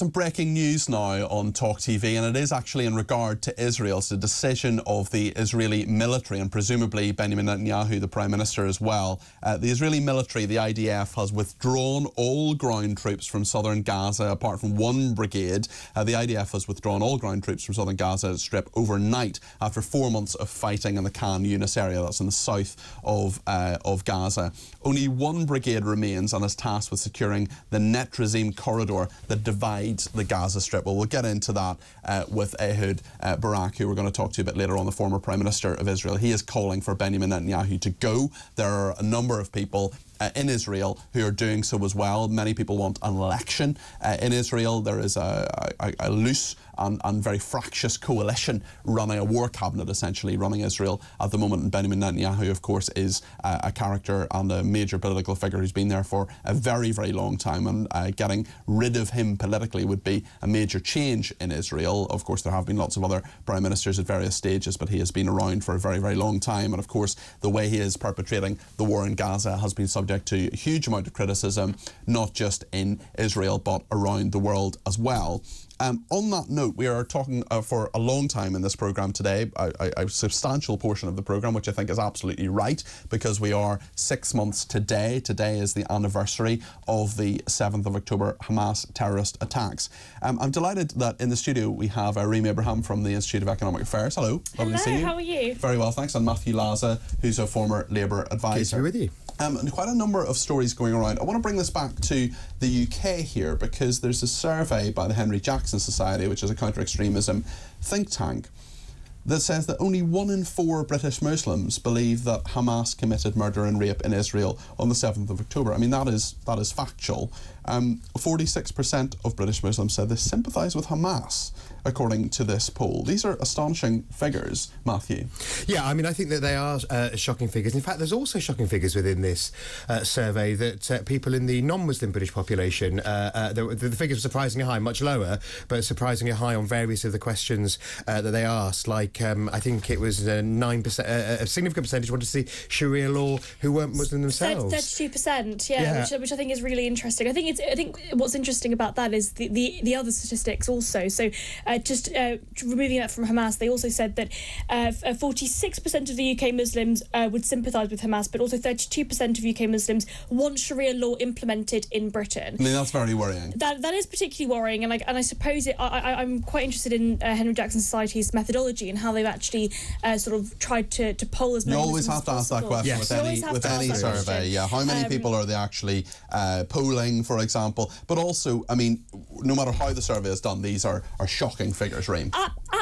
Some breaking news now on TalkTV, and it is actually in regard to Israel. It's a decision of the Israeli military and presumably Benjamin Netanyahu, the Prime Minister, as well. The Israeli military, the IDF, has withdrawn all ground troops from southern Gaza, apart from one brigade. The IDF has withdrawn all ground troops from southern Gaza Strip overnight after 4 months of fighting in the Khan Yunis area, that's in the south of Gaza. Only one brigade remains and is tasked with securing the Netrazim corridor that divides the Gaza Strip. Well, we'll get into that with Ehud Barak, who we're going to talk to a bit later on, the former Prime Minister of Israel. He is calling for Benjamin Netanyahu to go. There are a number of people in Israel who are doing so as well. Many people want an election in Israel. There is a loose and very fractious coalition running, a war cabinet essentially, running Israel at the moment. And Benjamin Netanyahu, of course, is a character and a major political figure who's been there for a very, very long time. And getting rid of him politically would be a major change in Israel. Of course, there have been lots of other prime ministers at various stages, but he has been around for a very, very long time. And of course, the way he is perpetrating the war in Gaza has been subject to a huge amount of criticism, not just in Israel, but around the world as well. On that note, we are talking for a long time in this programme today, a substantial portion of the programme, which I think is absolutely right, because we are 6 months today. Today is the anniversary of the 7th of October Hamas terrorist attacks. I'm delighted that in the studio we have Reem Ibrahim from the Institute of Economic Affairs. Hello, lovely to see you. How are you? Very well, thanks. And Matthew Laza, who's a former Labour advisor. Good to be with you. And quite a number of stories going around. I want to bring this back to the UK here, because there's a survey by the Henry Jackson Society, which is a counter-extremism think tank, that says that only 1 in 4 British Muslims believe that Hamas committed murder and rape in Israel on the 7th of October. I mean, that is factual. 46% of British Muslims said they sympathise with Hamas, according to this poll. These are astonishing figures, Matthew. Yeah, I mean, I think that they are shocking figures. In fact, there's also shocking figures within this survey that people in the non-Muslim British population, the figures were surprisingly high, much lower, but surprisingly high on various of the questions that they asked, like I think it was 9%, a significant percentage wanted to see Sharia law who weren't Muslim themselves. 32%, yeah. Which I think is really interesting. I think what's interesting about that is the other statistics also. So just removing that from Hamas, they also said that 46% of the UK Muslims would sympathise with Hamas, but also 32% of UK Muslims want Sharia law implemented in Britain. I mean, that's very worrying. That is particularly worrying, and I suppose I'm quite interested in Henry Jackson Society's methodology and how they've actually sort of tried to poll as many. You always have to ask that question with any survey. Yeah, how many people are they actually polling, for example? But also, I mean, no matter how the survey is done, these are shocking figures, Reem.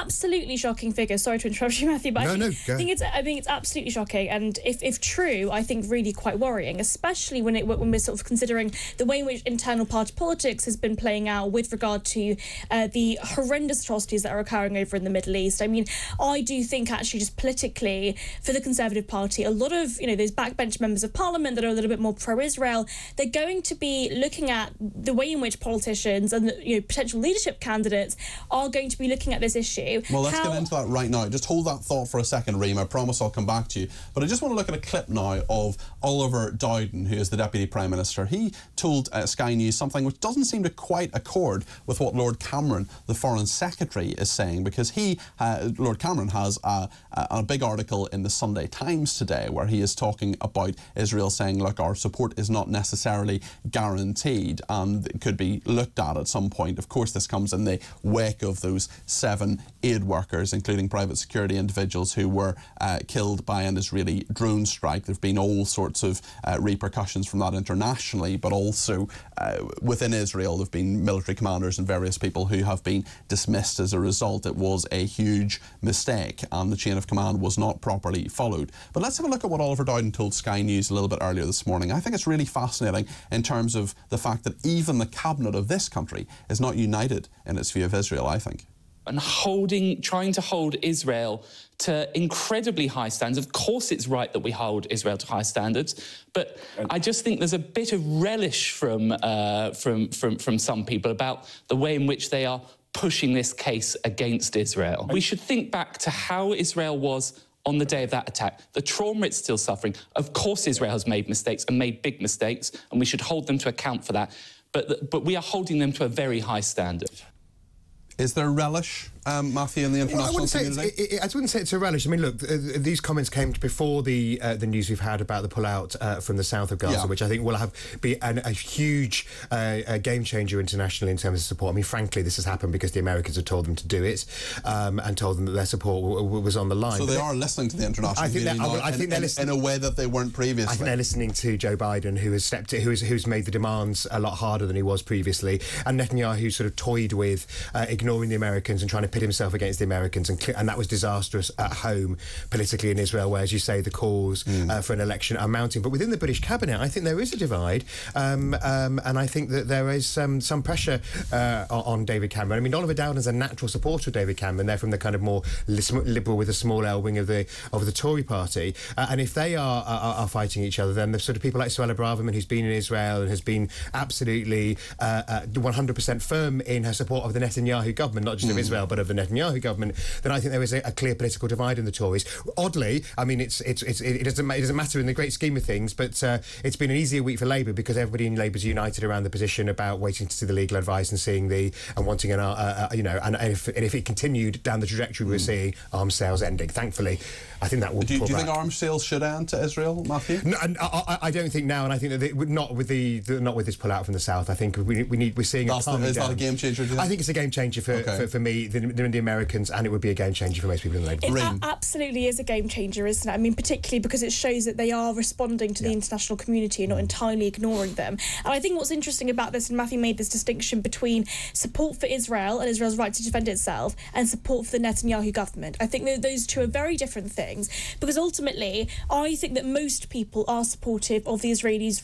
Absolutely shocking figures. Sorry to interrupt you, Matthew, but I think it's absolutely shocking, and if true, I think really quite worrying, especially when we're sort of considering the way in which internal party politics has been playing out with regard to the horrendous atrocities that are occurring over in the Middle East. I mean, I do think actually just politically for the Conservative Party, a lot of, you know, those backbench members of Parliament that are a little bit more pro-Israel, they're going to be looking at the way in which politicians and, you know, potential leadership candidates are going to be looking at this issue. Well, let's get into that right now. Just hold that thought for a second, Reem. I promise I'll come back to you. But I just want to look at a clip now of Oliver Dowden, who is the Deputy Prime Minister. He told Sky News something which doesn't seem to quite accord with what Lord Cameron, the Foreign Secretary, is saying, because he, Lord Cameron, has a big article in the Sunday Times today where he is talking about Israel, saying, look, our support is not necessarily guaranteed and it could be looked at some point. Of course, this comes in the wake of those 7 aid workers, including private security individuals, who were killed by an Israeli drone strike. There have been all sorts of repercussions from that internationally, but also within Israel there have been military commanders and various people who have been dismissed as a result. It was a huge mistake and the chain of command was not properly followed. But let's have a look at what Oliver Dowden told Sky News a little bit earlier this morning. I think it's really fascinating in terms of the fact that even the cabinet of this country is not united in its view of Israel, I think. And trying to hold Israel to incredibly high standards. Of course it's right that we hold Israel to high standards, but I just think there's a bit of relish from some people about the way in which they are pushing this case against Israel. We should think back to how Israel was on the day of that attack, the trauma it's still suffering. Of course Israel has made mistakes and made big mistakes, and we should hold them to account for that. but we are holding them to a very high standard. Is there a relish, Matthew, in the international community? I wouldn't say it's a relish. I mean, look, these comments came before the news we've had about the pullout from the south of Gaza, yeah, which I think will have be a huge game changer internationally in terms of support. I mean, frankly, this has happened because the Americans have told them to do it and told them that their support was on the line. So they are listening to the international community in a way that they weren't previously. I think they're listening to Joe Biden, who has stepped in, who's made the demands a lot harder than he was previously, and Netanyahu sort of toyed with ignoring the Americans and trying to pit himself against the Americans, and that was disastrous at home politically in Israel, where, as you say, the calls for an election are mounting. But within the British cabinet, I think there is a divide, and I think that there is some pressure on David Cameron. I mean, Oliver Dowden is a natural supporter of David Cameron. They're from the kind of more liberal with a small L wing of the Tory party, and if they are fighting each other, then the sort of people like Suella Braverman, who's been in Israel and has been absolutely 100% firm in her support of the Netanyahu government, not just of Israel, but of the Netanyahu government, then I think there is a clear political divide in the Tories. Oddly, I mean, it doesn't matter in the great scheme of things, but it's been an easier week for Labour because everybody in Labour's united around the position about waiting to see the legal advice and seeing wanting an and if it continued down the trajectory we were seeing, arms sales ending. Thankfully, I think that will. Do you think arms sales should end to Israel, Matthew? No, I don't think now, and I think that not with this pullout from the south. I think we're seeing. Is that a game changer? I think it's a game changer. For me, the Americans, and it would be a game changer for most people in the Labour Party. It absolutely is a game changer, isn't it? I mean, particularly because it shows that they are responding to the international community and not entirely ignoring them. And I think what's interesting about this, and Matthew made this distinction between support for Israel and Israel's right to defend itself and support for the Netanyahu government. I think that those two are very different things, because ultimately, I think that most people are supportive of the Israeli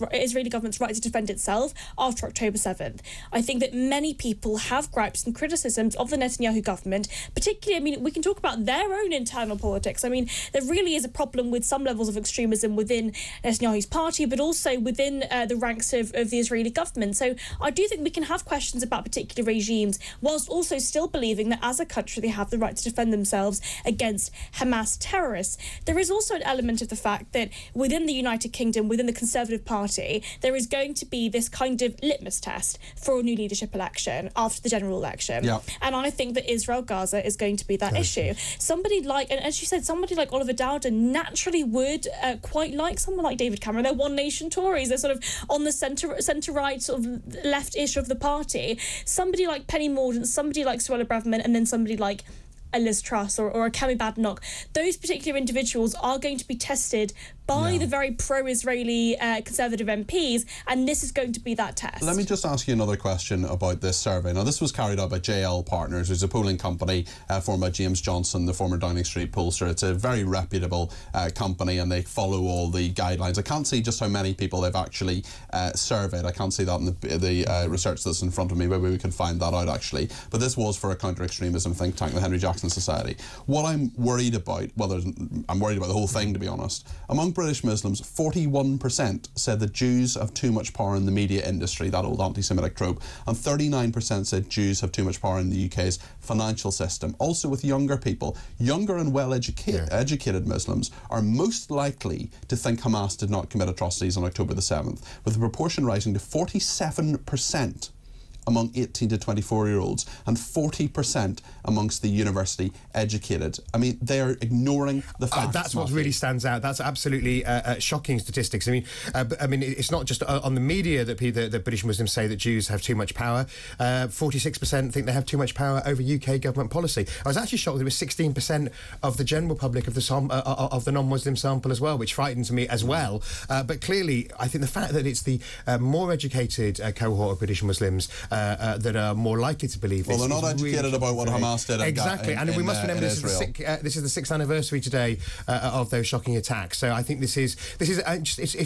government's right to defend itself after October 7th. I think that many people have gripes and criticisms of the Netanyahu government, particularly, I mean, we can talk about their own internal politics. I mean, there really is a problem with some levels of extremism within Netanyahu's party, but also within the ranks of the Israeli government. So I do think we can have questions about particular regimes, whilst also still believing that as a country they have the right to defend themselves against Hamas terrorists. There is also an element of the fact that within the United Kingdom, within the Conservative Party, there is going to be this kind of litmus test for a new leadership election after the general election. Yeah. And I think that Israel-Gaza is going to be that issue. Somebody like, and as you said, somebody like Oliver Dowden naturally would quite like someone like David Cameron. They're One Nation Tories. They're sort of on the centre-right, sort of left-ish of the party. Somebody like Penny Mordaunt, somebody like Suella Braverman, and then somebody like a Liz Truss or a Cammy Badenock. Those particular individuals are going to be tested by the very pro-Israeli Conservative MPs, and this is going to be that test. Let me just ask you another question about this survey. Now, this was carried out by JL Partners, who's a polling company formed by James Johnson, the former Downing Street pollster. It's a very reputable company, and they follow all the guidelines. I can't see just how many people they've actually surveyed. I can't see that in the research that's in front of me. Maybe we can find that out, actually. But this was for a counter-extremism think tank, the Henry Jackson Society. What I'm worried about, well, I'm worried about the whole thing, to be honest. Among British Muslims, 41% said that Jews have too much power in the media industry, that old anti-Semitic trope, and 39% said Jews have too much power in the UK's financial system. Also with younger people, younger and well-educated Muslims are most likely to think Hamas did not commit atrocities on October the 7th, with the proportion rising to 47%. Among 18 to 24-year-olds and 40% amongst the university-educated. I mean, they are ignoring the facts. That's what really stands out. That's absolutely shocking statistics. I mean, it's not just on the media that the British Muslims say that Jews have too much power. 46% think they have too much power over UK government policy. I was actually shocked there was 16% of the general public of the non-Muslim sample as well, which frightens me as well. But clearly, I think the fact that it's the more educated cohort of British Muslims that are more likely to believe this. Well, they're not educated really about what Hamas did. Exactly, and we must remember this is the sixth anniversary today of those shocking attacks. So I think it's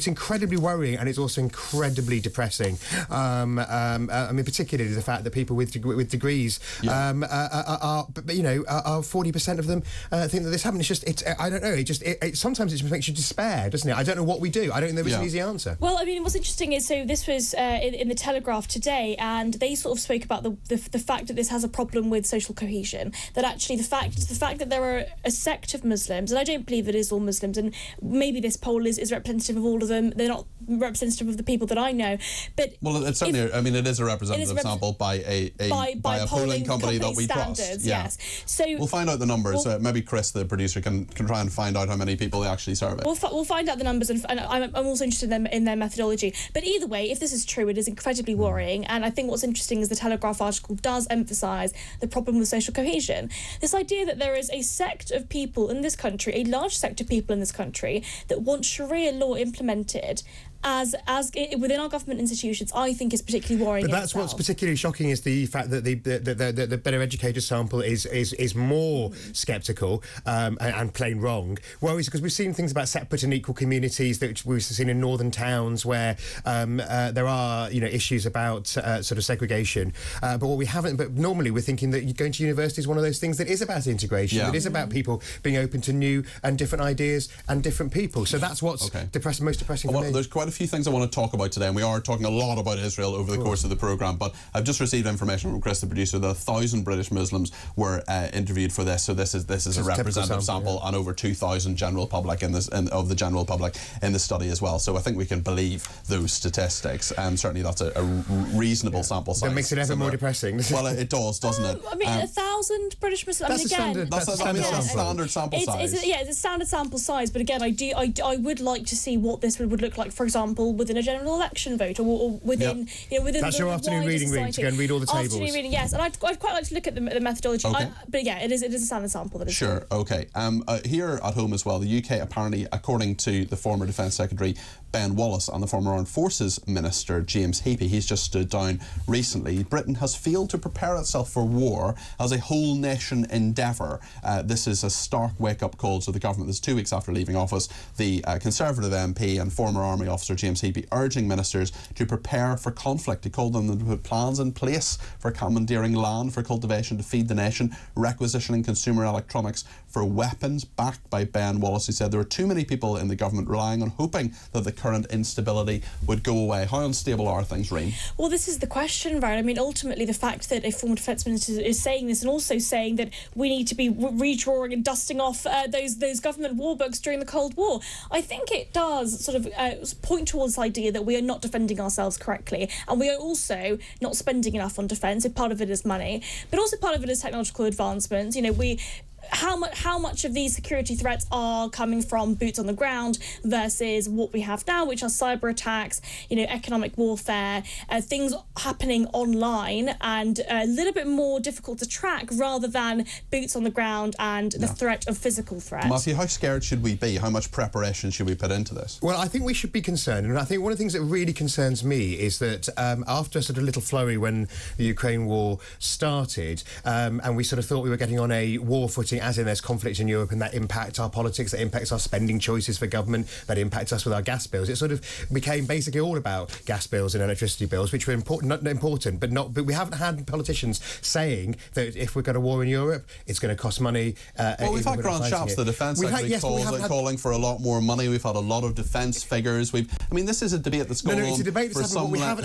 incredibly worrying, and it's also incredibly depressing. I mean, particularly the fact that people with degrees are 40% of them think that this happened. It's just I don't know. It sometimes it just makes you despair, doesn't it? I don't know what we do. I don't think there is an easy answer. Well, I mean, what's interesting is so this was in the Telegraph today, and they sort of spoke about the fact that this has a problem with social cohesion, that actually the fact that there are a sect of Muslims, and I don't believe it is all Muslims, and maybe this poll is representative of all of them, they're not representative of the people that I know, but... Well, it's certainly, I mean, it is a representative sample by a polling company that we trust. Yeah. Yes. So we'll find out the numbers. Maybe Chris, the producer, can try and find out how many people they actually survey. We'll find out the numbers, and I'm also interested in their methodology. But either way, if this is true, it is incredibly worrying, and I think what's interesting is the Telegraph article does emphasise the problem with social cohesion. This idea that there is a sect of people in this country, a large sect of people in this country, that want Sharia law implemented as within our government institutions, I think is particularly worrying. But that's what's particularly shocking is the fact that the better educated sample is more sceptical and plain wrong. Worries because we've seen things about separate and equal communities that we've seen in northern towns where there are issues about sort of segregation. But what we haven't. But normally we're thinking that going to university is one of those things that is about integration, that is about people being open to new and different ideas and different people. So that's what's most depressing. For me. There's quite a few things I want to talk about today, and we are talking a lot about Israel over the course of the programme, but I've just received information from Chris, the producer, that 1,000 British Muslims were interviewed for this, so this is a representative sample, and over 2,000 general public of the general public in the study as well. So I think we can believe those statistics, and certainly that's a reasonable sample size. That makes it ever more depressing. Well, it does, doesn't it? I mean, 1,000 British Muslims. That's a standard sample size. It's a standard sample size, but again, I would like to see what this would look like, for example, within a general election vote, or within within that's the your afternoon reading society. Read to go and read all the tables. Afternoon reading, yes, and I'd quite like to look at the methodology. Okay. But yeah, it is a standard sample that is sure. Done. Okay. Here at home as well, the UK apparently, according to the former Defence Secretary Ben Wallace and the former Armed Forces Minister James Heapy, he's just stood down recently. Britain has failed to prepare itself for war as a whole nation endeavour. This is a stark wake-up call to the government. This is 2 weeks after leaving office. The Conservative MP and former Army officer James Heapy urging ministers to prepare for conflict. He called on them to put plans in place for commandeering land for cultivation to feed the nation, requisitioning consumer electronics for weapons, backed by Ben Wallace, who said there were too many people in the government relying on hoping that the current instability would go away. How unstable are things, Reem? Well, this is the question, Brian. I mean, ultimately, the fact that a former defence minister is saying this, and also saying that we need to be redrawing and dusting off those government war books during the Cold War, I think it does sort of point towards the idea that we are not defending ourselves correctly, and we are also not spending enough on defence. If part of it is money, but also part of it is technological advancements. How much of these security threats are coming from boots on the ground versus what we have now, which are cyber attacks, economic warfare, things happening online, and a little bit more difficult to track rather than boots on the ground and the threat of physical threats. Matthew, how scared should we be? How much preparation should we put into this? Well, I think we should be concerned, and I think one of the things that really concerns me is that after sort of a little flurry when the Ukraine war started, and we sort of thought we were getting on a war footing, as in there's conflict in Europe and that impacts our politics, that impacts our spending choices for government, that impacts us with our gas bills. It sort of became basically all about gas bills and electricity bills, which were important, but we haven't had politicians saying that if we've got a war in Europe, it's going to cost money. Well, we've had Grant Shapps, the Defence Secretary, calling for a lot more money. We've had a lot of defence figures. I mean, this is a debate that's going on for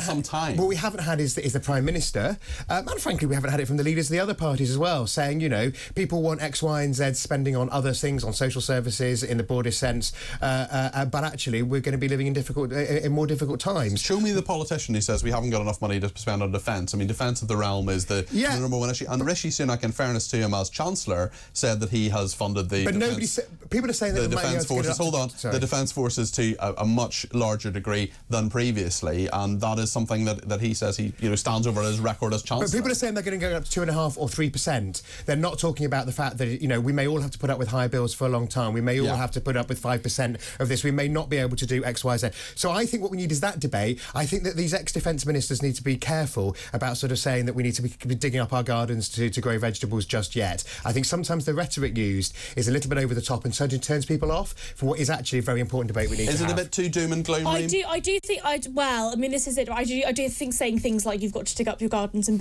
some time. What we haven't had is the Prime Minister, and frankly, we haven't had it from the leaders of the other parties as well, saying, people want X, Y and Z spending on other things, on social services in the broadest sense, but actually we're going to be living in more difficult times. Show me the politician who says we haven't got enough money to spend on defence. I mean, defence of the realm is the number one issue. And Rishi Sunak, in fairness to him as Chancellor, said that he has funded the defence forces to a much larger degree than previously, and that is something that he says he stands over his record as Chancellor. But people are saying they're going to go up to 2.5% or 3%. They're not talking about the fact that we may all have to put up with high bills for a long time. We may all have to put up with 5% of this. We may not be able to do X, Y, Z. So I think what we need is that debate. I think that these ex-defence ministers need to be careful about sort of saying that we need to be digging up our gardens to grow vegetables just yet. I think sometimes the rhetoric used is a little bit over the top and certainly turns people off for what is actually a very important debate we need to have. Is it a bit too doom and gloom? I do think saying things like you've got to dig up your gardens and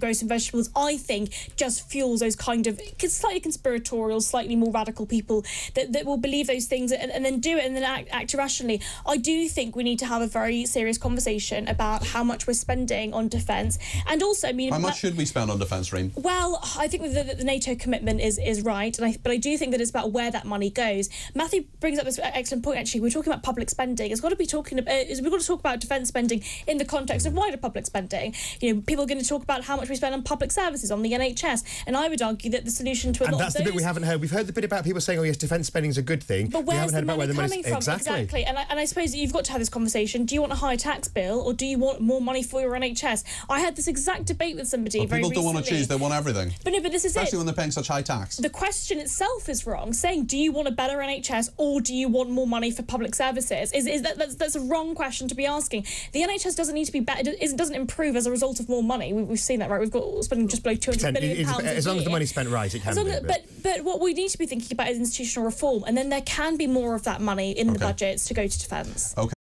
grow some vegetables, I think just fuels those kind of... It's slightly conspiratorial, slightly more radical people that will believe those things and then do it and then act irrationally. I do think we need to have a very serious conversation about how much we're spending on defence. And also, I mean, how much should we spend on defence, Reem? Well, I think the NATO commitment is right, and but I do think that it's about where that money goes. Matthew brings up this excellent point, actually. We're talking about public spending. It's got to be we've got to talk about defence spending in the context of wider public spending. You know, people are going to talk about how much we spend on public services, on the NHS, and I would argue that the solution to a lot of those... And that's the bit we haven't heard. We've heard the bit about people saying, oh yes, defence spending's a good thing, but we haven't heard about where the money's coming from. Exactly. And I suppose that you've got to have this conversation. Do you want a higher tax bill, or do you want more money for your NHS? I had this exact debate with somebody very recently. People don't want to choose, they want everything. But no, but this is it. Especially when they're paying such high tax. The question itself is wrong. Saying, do you want a better NHS, or do you want more money for public services? That's a wrong question to be asking. The NHS doesn't need to be better. It doesn't improve as a result of more money. We've seen that, right? We've got spending just below £200 billion. As long as the money's spent right, it can be. But what we need to be thinking about is institutional reform, and then there can be more of that money in the budgets to go to defence. Okay.